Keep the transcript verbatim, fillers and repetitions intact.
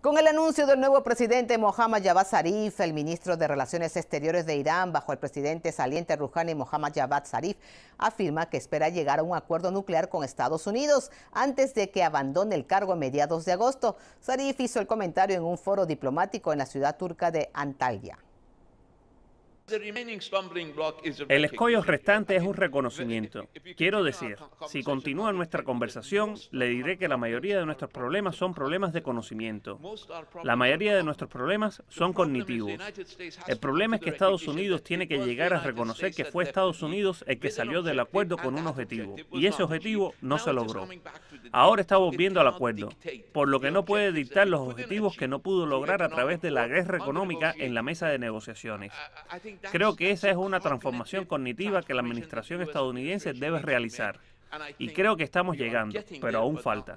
Con el anuncio del nuevo presidente Mohammad Javad Zarif, el ministro de Relaciones Exteriores de Irán, bajo el presidente saliente Rouhani, Mohammad Javad Zarif, afirma que espera llegar a un acuerdo nuclear con Estados Unidos antes de que abandone el cargo a mediados de agosto. Zarif hizo el comentario en un foro diplomático en la ciudad turca de Antalya. El escollo restante es un reconocimiento. Quiero decir, si continúa nuestra conversación, le diré que la mayoría de nuestros problemas son problemas de conocimiento. La mayoría de nuestros problemas son cognitivos. El problema es que Estados Unidos tiene que llegar a reconocer que fue Estados Unidos el que salió del acuerdo con un objetivo, y ese objetivo no se logró. Ahora está volviendo al acuerdo, por lo que no puede dictar los objetivos que no pudo lograr a través de la guerra económica en la mesa de negociaciones. Creo que esa es una transformación cognitiva que la administración estadounidense debe realizar. Y creo que estamos llegando, pero aún falta.